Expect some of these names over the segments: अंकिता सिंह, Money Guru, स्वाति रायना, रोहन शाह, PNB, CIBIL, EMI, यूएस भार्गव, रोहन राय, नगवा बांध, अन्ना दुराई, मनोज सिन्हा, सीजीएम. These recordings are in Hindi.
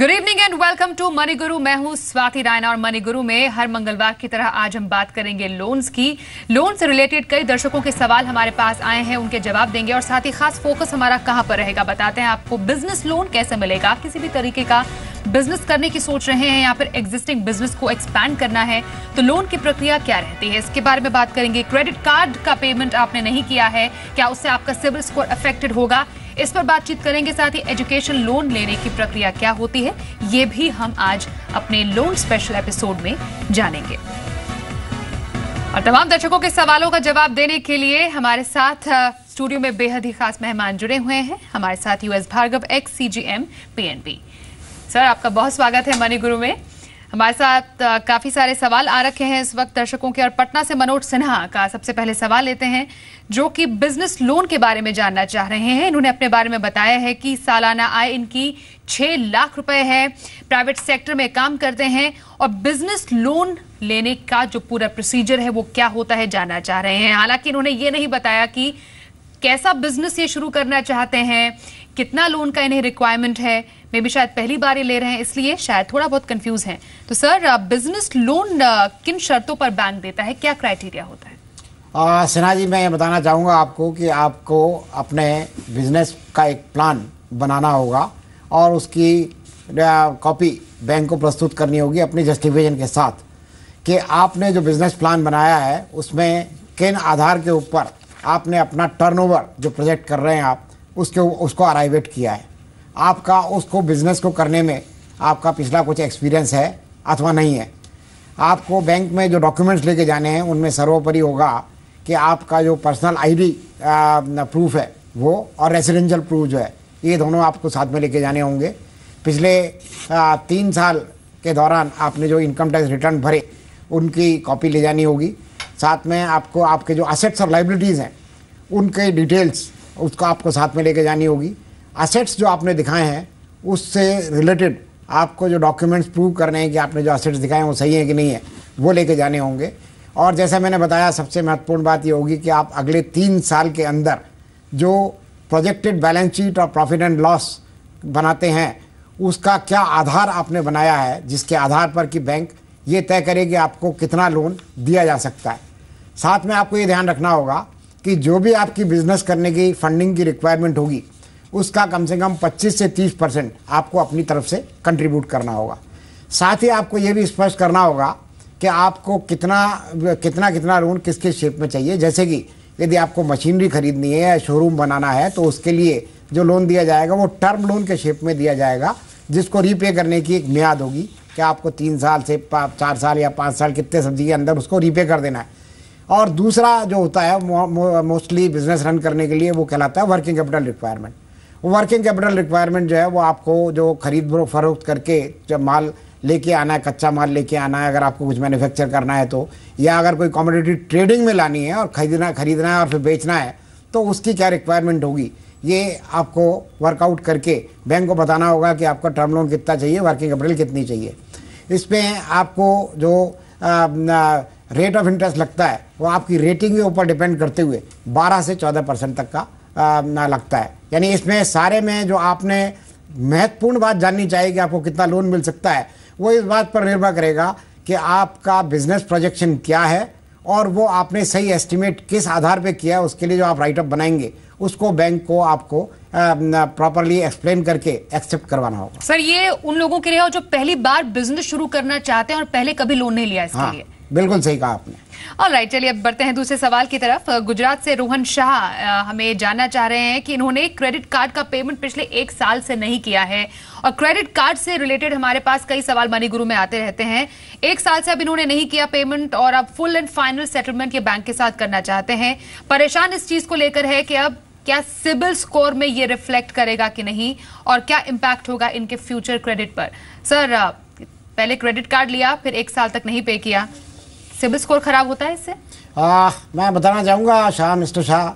Good evening and welcome to money गुरु। मैं हूं स्वाति रायना और मनी गुरु में हर मंगलवार की तरह आज हम बात करेंगे लोन्स की। लोन से रिलेटेड कई दर्शकों के सवाल हमारे पास आए हैं, उनके जवाब देंगे और साथ ही खास फोकस हमारा कहां पर रहेगा बताते हैं आपको। बिजनेस लोन कैसे मिलेगा, आप किसी भी तरीके का बिजनेस करने की सोच रहे हैं या फिर एग्जिस्टिंग बिजनेस को एक्सपैंड करना है तो लोन की प्रक्रिया क्या रहती है, इसके बारे में बात करेंगे। क्रेडिट कार्ड का पेमेंट आपने नहीं किया है, क्या उससे आपका सिबिल स्कोर अफेक्टेड होगा, इस पर बातचीत करेंगे। साथ ही एजुकेशन लोन लेने की प्रक्रिया क्या होती है ये भी हम आज अपने लोन स्पेशल एपिसोड में जानेंगे। और तमाम दर्शकों के सवालों का जवाब देने के लिए हमारे साथ स्टूडियो में बेहद ही खास मेहमान जुड़े हुए हैं। हमारे साथ यूएस भार्गव ex सीजीएम PNB. Sir आपका बहुत स्वागत है मनी गुरु में। हमारे साथ काफी सारे सवाल आ रखे हैं इस वक्त दर्शकों के और पटना से मनोज सिन्हा का सबसे पहले सवाल लेते हैं जो कि बिजनेस लोन के बारे में जानना चाह रहे हैं। इन्होंने अपने बारे में बताया है कि सालाना आय इनकी 6 लाख रुपए है, प्राइवेट सेक्टर में काम करते हैं और बिजनेस लोन लेने का जो पूरा प्रोसीजर है वो क्या होता है जानना चाह रहे हैं। हालांकि इन्होंने ये नहीं बताया कि कैसा बिजनेस ये शुरू करना चाहते हैं, कितना लोन का इन्हें रिक्वायरमेंट है, मे भी शायद पहली बार ये ले रहे हैं इसलिए शायद थोड़ा बहुत कंफ्यूज हैं। तो सर बिजनेस लोन किन शर्तों पर बैंक देता है, क्या क्राइटेरिया होता है? सिन्हा जी मैं ये बताना चाहूँगा आपको कि आपको अपने बिजनेस का एक प्लान बनाना होगा और उसकी कॉपी बैंक को प्रस्तुत करनी होगी अपने जस्टिफिकेशन के साथ कि आपने जो बिजनेस प्लान बनाया है उसमें किन आधार के ऊपर आपने अपना टर्नओवर जो प्रोजेक्ट कर रहे हैं आप उसको अराइवेट किया है, आपका उसको बिजनेस को करने में आपका पिछला कुछ एक्सपीरियंस है अथवा नहीं है। आपको बैंक में जो डॉक्यूमेंट्स लेके जाने हैं उनमें सर्वोपरि होगा कि आपका जो पर्सनल आईडी प्रूफ है वो और रेजिडेंशियल प्रूफ जो है ये दोनों आपको साथ में लेके जाने होंगे। पिछले 3 साल के दौरान आपने जो इनकम टैक्स रिटर्न भरे उनकी कॉपी ले जानी होगी, साथ में आपको आपके जो असेट्स और लाइबिलिटीज़ हैं उनके डिटेल्स उसको आपको साथ में लेके जानी होगी। असेट्स जो आपने दिखाए हैं उससे रिलेटेड आपको जो डॉक्यूमेंट्स प्रूव करने हैं कि आपने जो असेट्स दिखाए हैं वो सही है कि नहीं है वो लेके जाने होंगे। और जैसा मैंने बताया सबसे महत्वपूर्ण बात ये होगी कि आप अगले 3 साल के अंदर जो प्रोजेक्टेड बैलेंस शीट और प्रॉफिट एंड लॉस बनाते हैं उसका क्या आधार आपने बनाया है जिसके आधार पर कि बैंक ये तय करे कि आपको कितना लोन दिया जा सकता है। साथ में आपको ये ध्यान रखना होगा कि जो भी आपकी बिजनेस करने की फंडिंग की रिक्वायरमेंट होगी उसका कम से कम 25 से 30% आपको अपनी तरफ से कंट्रीब्यूट करना होगा। साथ ही आपको ये भी स्पष्ट करना होगा कि आपको कितना लोन किस किस शेप में चाहिए। जैसे कि यदि आपको मशीनरी खरीदनी है या शोरूम बनाना है तो उसके लिए जो लोन दिया जाएगा वो टर्म लोन के शेप में दिया जाएगा जिसको रीपे करने की एक मियाद होगी कि आपको 3 साल से 4 साल या 5 साल कितने समझिए के अंदर उसको रीपे कर देना है। और दूसरा जो होता है मोस्टली बिजनेस रन करने के लिए वो कहलाता है working capital requirement. Working capital requirement जो है वो आपको जो खरीद फरोख्त करके जब माल लेके आना है, कच्चा माल लेके आना है अगर आपको कुछ मैन्युफैक्चर करना है तो, या अगर कोई कमोडिटी ट्रेडिंग में लानी है और खरीदना है और फिर बेचना है तो उसकी क्या रिक्वायरमेंट होगी ये आपको वर्कआउट करके बैंक को बताना होगा कि आपका टर्म लोन कितना चाहिए, वर्किंग कैपिटल कितनी चाहिए। इसमें आपको जो रेट ऑफ इंटरेस्ट लगता है वो आपकी रेटिंग के ऊपर डिपेंड करते हुए 12 से 14% तक का लगता है। यानी इसमें सारे में जो आपने महत्वपूर्ण बात जाननी चाहिए कि आपको कितना लोन मिल सकता है वो इस बात पर निर्भर करेगा कि आपका बिजनेस प्रोजेक्शन क्या है और वो आपने सही एस्टिमेट किस आधार पे किया है। उसके लिए जो आप राइटअप बनाएंगे उसको बैंक को आपको प्रॉपरली एक्सप्लेन करके एक्सेप्ट करवाना होगा। सर ये उन लोगों के लिए हो जो पहली बार बिजनेस शुरू करना चाहते हैं और पहले कभी लोन नहीं लिया इसके लिए। बिल्कुल सही कहा आपने। ऑलराइट चलिए अब बढ़ते हैं दूसरे सवाल की तरफ। गुजरात से रोहन शाह हमें जानना चाह रहे हैं कि इन्होंने क्रेडिट कार्ड का पेमेंट पिछले 1 साल से नहीं किया है और क्रेडिट कार्ड से रिलेटेड हमारे पास कई सवाल मनी गुरु में आते रहते हैं। 1 साल से अब इन्होंने नहीं किया पेमेंट और अब फुल एंड फाइनल सेटलमेंट ये बैंक के साथ करना चाहते हैं। परेशान इस चीज को लेकर है कि अब क्या सिबिल स्कोर में ये रिफ्लेक्ट करेगा कि नहीं और क्या इम्पैक्ट होगा इनके फ्यूचर क्रेडिट पर। सर पहले क्रेडिट कार्ड लिया फिर 1 साल तक नहीं पे किया, सिबिल स्कोर खराब होता है इससे? मैं बताना चाहूँगा मिस्टर शाह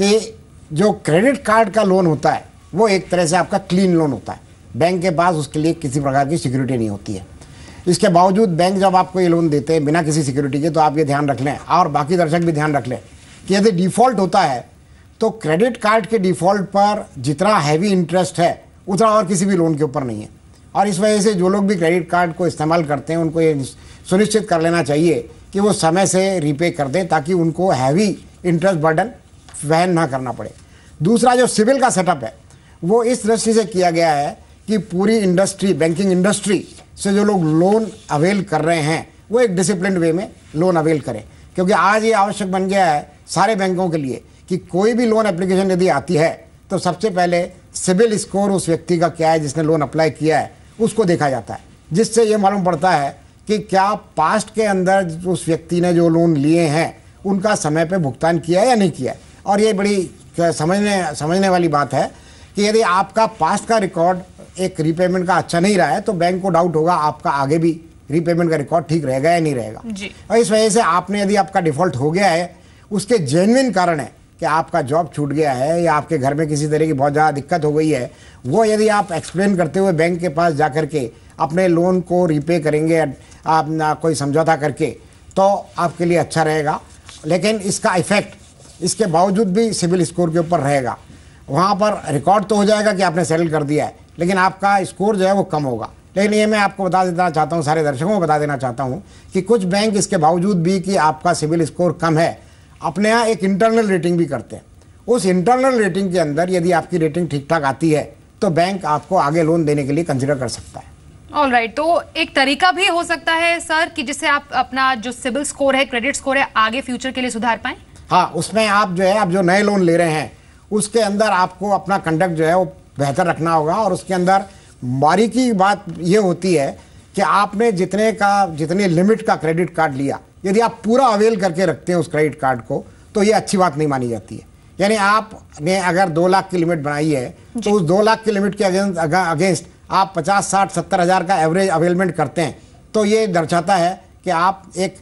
कि जो क्रेडिट कार्ड का लोन होता है वो एक तरह से आपका क्लीन लोन होता है, बैंक के पास उसके लिए किसी प्रकार की सिक्योरिटी नहीं होती है। इसके बावजूद बैंक जब आपको ये लोन देते हैं बिना किसी सिक्योरिटी के तो आप ये ध्यान रख लें और बाकी दर्शक भी ध्यान रख लें कि यदि डिफ़ॉल्ट होता है तो क्रेडिट कार्ड के डिफ़ॉल्ट पर जितना हैवी इंटरेस्ट है उतना और किसी भी लोन के ऊपर नहीं है। और इस वजह से जो लोग भी क्रेडिट कार्ड को इस्तेमाल करते हैं उनको ये सुनिश्चित कर लेना चाहिए कि वो समय से रीपे कर दें ताकि उनको हैवी इंटरेस्ट बर्डन वहन ना करना पड़े। दूसरा जो सिबिल का सेटअप है वो इस दृष्टि से किया गया है कि पूरी इंडस्ट्री, बैंकिंग इंडस्ट्री से जो लोग लोन अवेल कर रहे हैं वो एक डिसिप्लिन वे में लोन अवेल करें, क्योंकि आज ये आवश्यक बन गया है सारे बैंकों के लिए कि कोई भी लोन एप्लीकेशन यदि आती है तो सबसे पहले सिबिल स्कोर उस व्यक्ति का क्या है जिसने लोन अप्लाई किया है उसको देखा जाता है, जिससे ये मालूम पड़ता है कि क्या पास्ट के अंदर उस व्यक्ति ने जो लोन लिए हैं उनका समय पे भुगतान किया है या नहीं किया है। और ये बड़ी समझने वाली बात है कि यदि आपका पास्ट का रिकॉर्ड एक रीपेमेंट का अच्छा नहीं रहा है तो बैंक को डाउट होगा आपका आगे भी रीपेमेंट का रिकॉर्ड ठीक रहेगा या नहीं रहेगा जी। और इस वजह से आपने यदि आपका डिफ़ॉल्ट हो गया है उसके जेन्युइन कारण है कि आपका जॉब छूट गया है या आपके घर में किसी तरह की बहुत ज़्यादा दिक्कत हो गई है, वो यदि आप एक्सप्लेन करते हुए बैंक के पास जा करके अपने लोन को रीपे करेंगे आप ना कोई समझौता करके तो आपके लिए अच्छा रहेगा। लेकिन इसका इफेक्ट इसके बावजूद भी सिबिल स्कोर के ऊपर रहेगा। वहाँ पर रिकॉर्ड तो हो जाएगा कि आपने सेटल कर दिया है लेकिन आपका स्कोर जो है वो कम होगा। लेकिन ये मैं आपको बता देना चाहता हूँ, सारे दर्शकों को बता देना चाहता हूँ कि कुछ बैंक इसके बावजूद भी कि आपका सिबिल स्कोर कम है अपने यहाँ एक इंटरनल रेटिंग भी करते हैं। उस इंटरनल रेटिंग के अंदर यदि आपकी रेटिंग ठीक ठाक आती है तो बैंक आपको आगे लोन देने के लिए कंसिडर कर सकता है। ऑलराइट, तो एक तरीका भी हो सकता है सर कि जिससे आप अपना जो सिबिल स्कोर है, क्रेडिट स्कोर है, आगे फ्यूचर के लिए सुधार पाएं। हाँ, उसमें आप जो नए लोन ले रहे हैं उसके अंदर आपको अपना कंडक्ट जो है वो बेहतर रखना होगा। और उसके अंदर बारीकी बात ये होती है कि आपने जितने लिमिट का क्रेडिट कार्ड लिया यदि आप पूरा अवेल करके रखते हैं उस क्रेडिट कार्ड को तो ये अच्छी बात नहीं मानी जाती है। यानी आपने अगर 2 लाख की लिमिट बनाई है तो उस 2 लाख की लिमिट के अगेंस्ट आप 50, 60, 70 हज़ार का एवरेज अवेलमेंट करते हैं तो ये दर्शाता है कि आप एक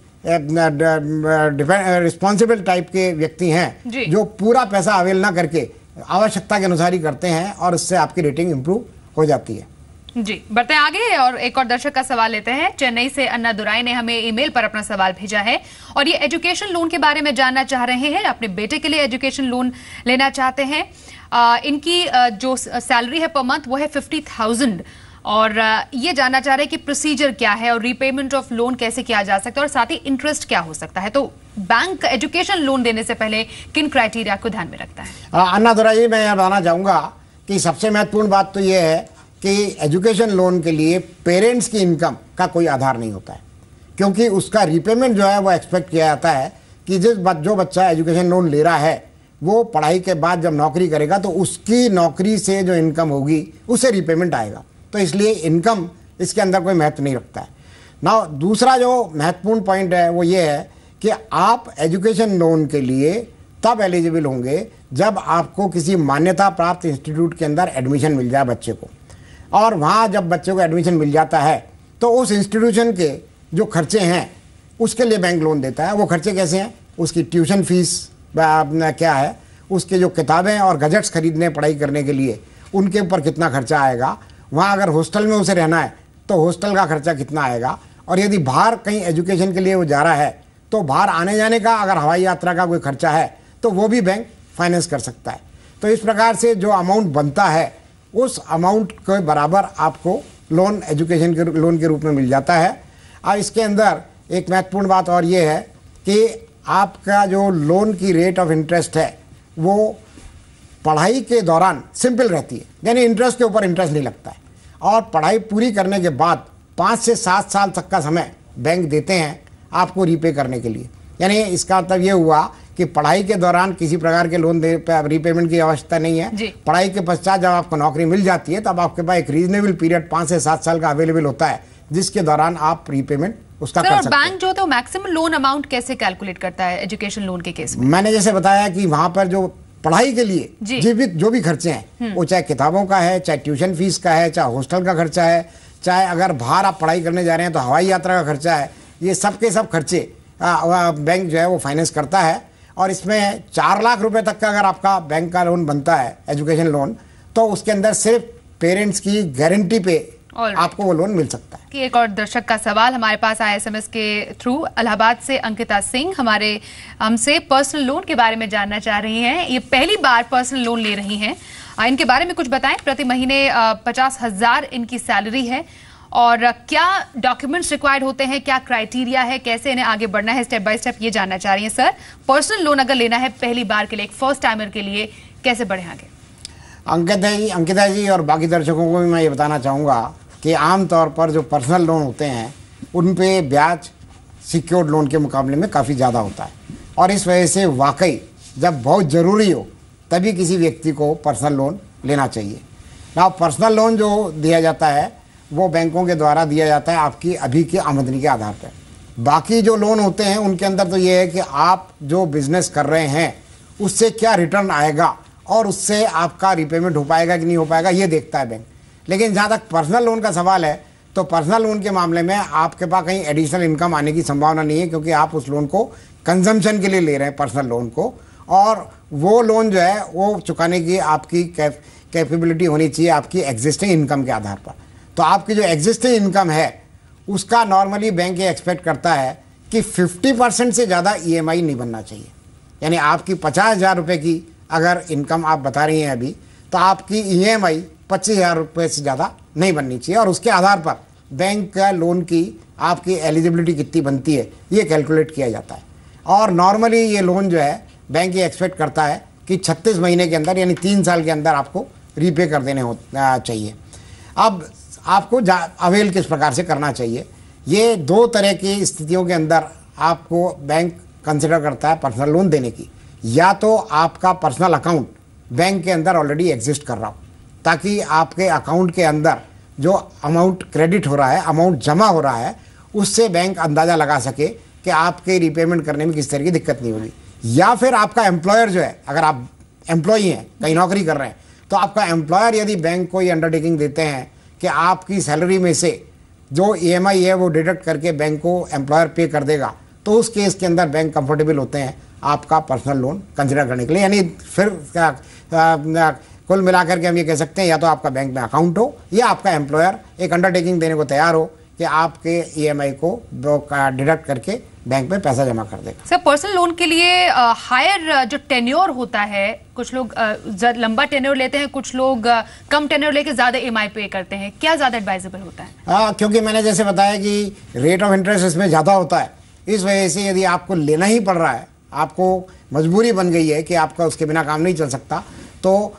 रिस्पॉन्सिबल टाइप के व्यक्ति हैं जो पूरा पैसा अवेल ना करके आवश्यकता के अनुसार ही करते हैं और उससे आपकी रेटिंग इम्प्रूव हो जाती है जी। बढ़ते आगे और एक और दर्शक का सवाल लेते हैं। चेन्नई से अन्ना दुराई ने हमें ईमेल पर अपना सवाल भेजा है और ये एजुकेशन लोन के बारे में जानना चाह रहे हैं। अपने बेटे के लिए एजुकेशन लोन लेना चाहते हैं। इनकी जो सैलरी है पर मंथ वो है 50,000 और ये जानना चाह रहे हैं कि प्रोसीजर क्या है और रीपेमेंट ऑफ लोन कैसे किया जा सकता है और साथ ही इंटरेस्ट क्या हो सकता है। तो बैंक एजुकेशन लोन देने से पहले किन क्राइटेरिया को ध्यान में रखता है? अन्ना दुराई, मैं यह बताना चाहूँगा कि सबसे महत्वपूर्ण बात तो ये है कि एजुकेशन लोन के लिए पेरेंट्स की इनकम का कोई आधार नहीं होता है, क्योंकि उसका रीपेमेंट जो है वो एक्सपेक्ट किया जाता है कि जो बच्चा एजुकेशन लोन ले रहा है वो पढ़ाई के बाद जब नौकरी करेगा तो उसकी नौकरी से जो इनकम होगी उसे रीपेमेंट आएगा। तो इसलिए इनकम इसके अंदर कोई महत्व नहीं रखता है ना। दूसरा जो महत्वपूर्ण पॉइंट है वो ये है कि आप एजुकेशन लोन के लिए तब एलिजिबल होंगे जब आपको किसी मान्यता प्राप्त इंस्टीट्यूट के अंदर एडमिशन मिल जाए बच्चे को, और वहाँ जब बच्चे को एडमिशन मिल जाता है तो उस इंस्टीट्यूशन के जो खर्चे हैं उसके लिए बैंक लोन देता है। वो खर्चे कैसे हैं? उसकी ट्यूशन फीस क्या है, उसके जो किताबें और गजट्स खरीदने पढ़ाई करने के लिए उनके ऊपर कितना खर्चा आएगा, वहाँ अगर हॉस्टल में उसे रहना है तो हॉस्टल का खर्चा कितना आएगा, और यदि बाहर कहीं एजुकेशन के लिए वो जा रहा है तो बाहर आने जाने का अगर हवाई यात्रा का कोई खर्चा है तो वो भी बैंक फाइनेंस कर सकता है। तो इस प्रकार से जो अमाउंट बनता है उस अमाउंट के बराबर आपको लोन एजुकेशन के लोन के रूप में मिल जाता है। और इसके अंदर एक महत्वपूर्ण बात और ये है कि आपका जो लोन की रेट ऑफ इंटरेस्ट है वो पढ़ाई के दौरान सिंपल रहती है, यानी इंटरेस्ट के ऊपर इंटरेस्ट नहीं लगता है। और पढ़ाई पूरी करने के बाद 5 से 7 साल तक का समय बैंक देते हैं आपको रीपे करने के लिए। यानी इसका मतलब ये हुआ कि पढ़ाई के दौरान किसी प्रकार के लोन रीपेमेंट की आवश्यकता नहीं है। पढ़ाई के पश्चात जब आपको नौकरी मिल जाती है तब आपके पास एक रीजनेबल पीरियड 5 से 7 साल का अवेलेबल होता है जिसके दौरान आप रीपेमेंट उसका कर सकते हैं। बैंक जो तो मैक्सिमम लोन अमाउंट कैसे कैलकुलेट करता है एजुकेशन लोन के केस में? मैंने जैसे बताया कि वहाँ पर जो पढ़ाई के लिए जो भी खर्चे हैं वो चाहे किताबों का है, चाहे ट्यूशन फीस का है, चाहे हॉस्टल का खर्चा है, चाहे अगर बाहर आप पढ़ाई करने जा रहे हैं तो हवाई यात्रा का खर्चा है, ये सब के सब खर्चे बैंक जो है वो फाइनेंस करता है। और इसमें 4 लाख रुपए तक का अगर आपका बैंक का लोन बनता है एजुकेशन लोन तो उसके अंदर सिर्फ पेरेंट्स की गारंटी पे आपको वो लोन मिल सकता है। एक और दर्शक का सवाल हमारे पास आया SMS के थ्रू। इलाहाबाद से अंकिता सिंह हमसे पर्सनल लोन के बारे में जानना चाह रही हैं। ये पहली बार पर्सनल लोन ले रही हैं इनके बारे में कुछ बताएं। प्रति महीने 50,000 इनकी सैलरी है और क्या डॉक्यूमेंट्स रिक्वायर्ड होते हैं, क्या क्राइटेरिया है, कैसे इन्हें आगे बढ़ना है स्टेप बाय स्टेप, ये जानना चाह रही हैं सर। पर्सनल लोन अगर लेना है पहली बार के लिए, एक फर्स्ट टाइमर के लिए, कैसे बढ़े आगे? अंकिता जी और बाकी दर्शकों को भी मैं ये बताना चाहूँगा कि आमतौर पर जो पर्सनल लोन होते हैं उन पे ब्याज सिक्योर्ड लोन के मुकाबले में काफ़ी ज़्यादा होता है और इस वजह से वाकई जब बहुत ज़रूरी हो तभी किसी व्यक्ति को पर्सनल लोन लेना चाहिए। ना पर्सनल लोन जो दिया जाता है वो बैंकों के द्वारा दिया जाता है आपकी अभी की आमदनी के आधार पर। बाकी जो लोन होते हैं उनके अंदर तो ये है कि आप जो बिज़नेस कर रहे हैं उससे क्या रिटर्न आएगा और उससे आपका रिपेमेंट हो पाएगा कि नहीं हो पाएगा ये देखता है बैंक। लेकिन जहाँ तक पर्सनल लोन का सवाल है तो पर्सनल लोन के मामले में आपके पास कहीं एडिशनल इनकम आने की संभावना नहीं है क्योंकि आप उस लोन को कंजम्पशन के लिए ले रहे हैं पर्सनल लोन को, और वो लोन जो है वो चुकाने की आपकी कैपेबिलिटी होनी चाहिए आपकी एग्जिस्टिंग इनकम के आधार पर। तो आपकी जो एग्जिस्टिंग इनकम है उसका नॉर्मली बैंक ये एक्सपेक्ट करता है कि 50% से ज़्यादा EMI नहीं बनना चाहिए। यानी आपकी 50,000 रुपये की अगर इनकम आप बता रही हैं अभी तो आपकी EMI 25,000 रुपये से ज़्यादा नहीं बननी चाहिए और उसके आधार पर बैंक का लोन की आपकी एलिजिबिलिटी कितनी बनती है ये कैलकुलेट किया जाता है। और नॉर्मली ये लोन जो है बैंक ये एक्सपेक्ट करता है कि 36 महीने के अंदर यानी 3 साल के अंदर आपको रीपे कर देने चाहिए। अब आपको अवेल किस प्रकार से करना चाहिए, ये 2 तरह की स्थितियों के अंदर आपको बैंक कंसिडर करता है पर्सनल लोन देने की। या तो आपका पर्सनल अकाउंट बैंक के अंदर ऑलरेडी एग्जिस्ट कर रहा हो ताकि आपके अकाउंट के अंदर जो अमाउंट क्रेडिट हो रहा है, अमाउंट जमा हो रहा है, उससे बैंक अंदाज़ा लगा सके कि आपके रीपेमेंट करने में किस तरह की दिक्कत नहीं होगी। या फिर आपका एम्प्लॉयर जो है, अगर आप एम्प्लॉई हैं कहीं नौकरी कर रहे हैं तो आपका एम्प्लॉयर यदि बैंक को ये अंडरटेकिंग देते हैं कि आपकी सैलरी में से जो EMI है वो डिडक्ट करके बैंक को एम्प्लॉयर पे कर देगा तो उस केस के अंदर बैंक कंफर्टेबल होते हैं आपका पर्सनल लोन कंसिडर करने के लिए। यानी फिर कुल मिलाकर के हम ये कह सकते हैं या तो आपका बैंक में अकाउंट हो या आपका एम्प्लॉयर एक अंडरटेकिंग देने को तैयार हो कि आपके EMI को डिडक्ट करके बैंक में पैसा जमा कर देगा। सर पर्सनल लोन के लिए हायर जो टेन्योर होता है, कुछ लोग लंबा टेन्योर लेते हैं, कुछ लोग कम टेन्योर लेके ज़्यादा EMI पे करते हैं, क्या ज़्यादा एडवाइजेबल होता है? क्योंकि मैंने जैसे बताया कि रेट ऑफ इंटरेस्ट इसमें ज़्यादा होता है, इस वजह से यदि आपको लेना ही पड़ रहा है, आपको मजबूरी बन गई है कि आपका उसके बिना काम नहीं चल सकता, तो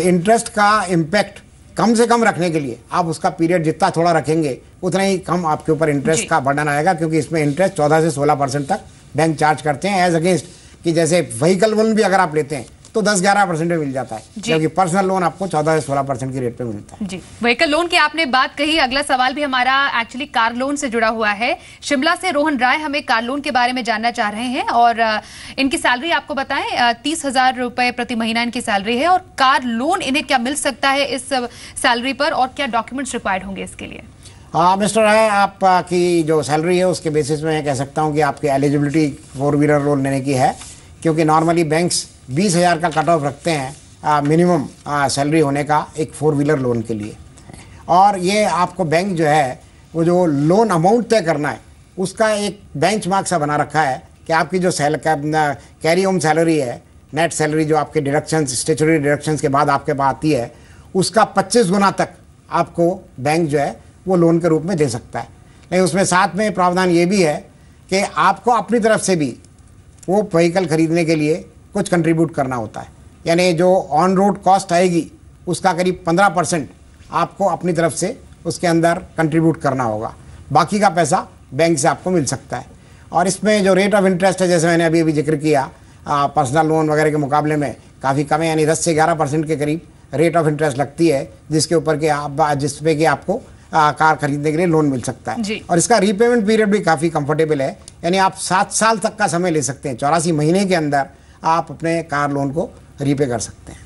इंटरेस्ट का इम्पैक्ट कम से कम रखने के लिए आप उसका पीरियड जितना थोड़ा रखेंगे उतना ही कम आपके ऊपर इंटरेस्ट का बर्डन आएगा क्योंकि इसमें इंटरेस्ट 14 से 16% तक बैंक चार्ज करते हैं एज अगेंस्ट कि जैसे व्हीकल लोन भी अगर आप लेते हैं तो 10-11% में मिल जाता है क्योंकि पर्सनल लोन आपको 14 से 16% की रेट पे मिलता है। जी, व्हीकल लोन की आपने बात कही। अगला सवाल भी हमारा एक्चुअली कार लोन से जुड़ा हुआ है। शिमला से रोहन राय हमें कार लोन के बारे में जानना चाह रहे हैं और इनकी सैलरी आपको बताएं 30,000 रुपये प्रति महीना इनकी सैलरी है, और कार लोन इन्हें क्या मिल सकता है इस सैलरी पर और क्या डॉक्यूमेंट्स रिक्वायर्ड होंगे इसके लिए? मिस्टर राय, आपकी जो सैलरी है उसके बेसिस में मैं कह सकता हूँ कि आपकी एलिजिबिलिटी 4 व्हीलर लोन लेने की है क्योंकि नॉर्मली बैंक्स 20,000 का कट ऑफ रखते हैं मिनिमम सैलरी होने का एक 4 व्हीलर लोन के लिए। और ये आपको बैंक जो है वो जो लोन अमाउंट तय करना है उसका एक बेंचमार्क सा बना रखा है कि आपकी जो कैरी होम सैलरी है, नेट सैलरी जो आपके डिडक्शंस, स्टेचुटरी डिडक्शंस के बाद आपके पास आती है, उसका 25 गुना तक आपको बैंक जो है वो लोन के रूप में दे सकता है। लेकिन उसमें साथ में प्रावधान ये भी है कि आपको अपनी तरफ से भी वो व्हीकल खरीदने के लिए कुछ कंट्रीब्यूट करना होता है। यानी जो ऑन रोड कॉस्ट आएगी उसका करीब 15% आपको अपनी तरफ से उसके अंदर कंट्रीब्यूट करना होगा, बाकी का पैसा बैंक से आपको मिल सकता है। और इसमें जो रेट ऑफ इंटरेस्ट है जैसे मैंने अभी जिक्र किया पर्सनल लोन वगैरह के मुकाबले में काफ़ी कम है, यानी 10 से 11% के करीब रेट ऑफ इंटरेस्ट लगती है जिसके ऊपर के आप जिसपे कि आपको कार खरीदने के लिए लोन मिल सकता है। और इसका रीपेमेंट पीरियड भी काफ़ी कंफर्टेबल है, यानी आप 7 साल तक का समय ले सकते हैं, 84 महीने के अंदर आप अपने कार लोन को रीपे कर सकते हैं।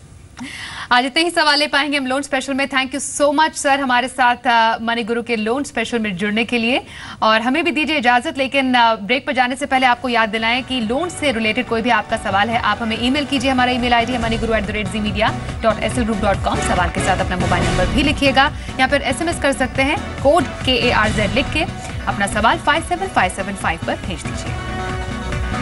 आज इतने ही सवाल ले पाएंगे हम लोन स्पेशल में। Thank you so much sir हमारे साथ मनी गुरु के लोन स्पेशल में जुड़ने के लिए, और हमें भी दीजिए इजाजत। लेकिन ब्रेक पर जाने से पहले आपको याद दिलाएं कि लोन से रिलेटेड कोई भी आपका सवाल है आप हमें ईमेल कीजिए। हमारा ईमेल आईडी है moneyGuru@zemedia.slgroup.com। सवाल के साथ अपना मोबाइल नंबर भी लिखिएगा या फिर SMS कर सकते हैं, कोड KARZ लिख के अपना सवाल 57575 पर भेज दीजिए।